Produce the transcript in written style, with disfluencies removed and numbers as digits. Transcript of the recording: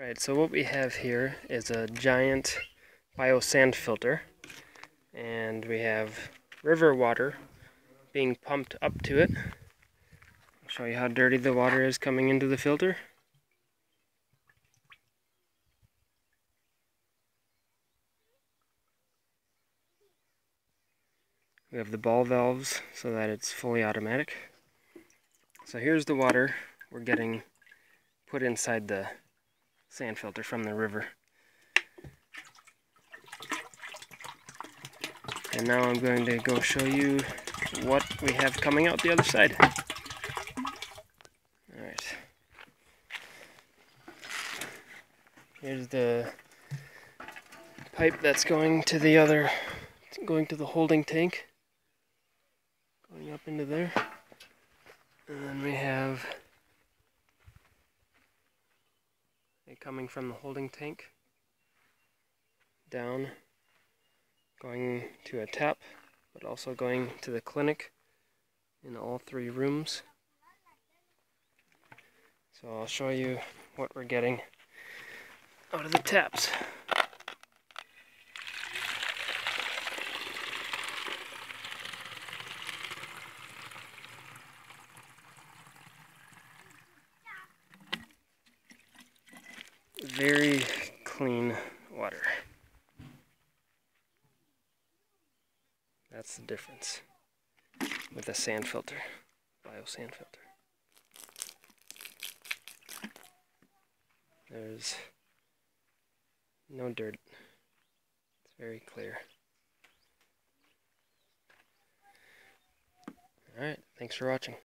Alright, so what we have here is a giant BioSand filter, and we have river water being pumped up to it. I'll show you how dirty the water is coming into the filter. We have the ball valves so that it's fully automatic. So here's the water we're getting put inside the sand filter from the river. And now I'm going to go show you what we have coming out the other side. Alright. Here's the pipe that's going to the other, going to the holding tank. Going up into there. And then we have it coming from the holding tank down, going to a tap, but also going to the clinic in all three rooms. So I'll show you what we're getting out of the taps. Very clean water. That's the difference with a sand filter, BioSand filter. There's no dirt. It's very clear. Alright, thanks for watching.